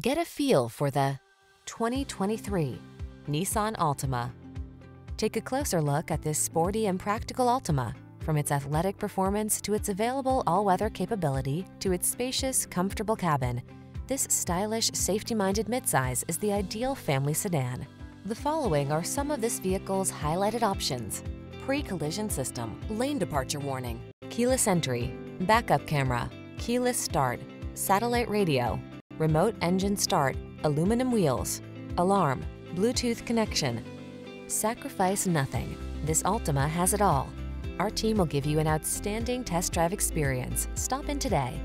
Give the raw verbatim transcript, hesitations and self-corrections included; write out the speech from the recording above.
Get a feel for the twenty twenty-three Nissan Altima. Take a closer look at this sporty and practical Altima. From its athletic performance to its available all-weather capability to its spacious, comfortable cabin, this stylish, safety-minded midsize is the ideal family sedan. The following are some of this vehicle's highlighted options: pre-collision system, lane departure warning, keyless entry, backup camera, keyless start, satellite radio, remote engine start, aluminum wheels, alarm, Bluetooth connection. Sacrifice nothing. This Altima has it all. Our team will give you an outstanding test drive experience. Stop in today.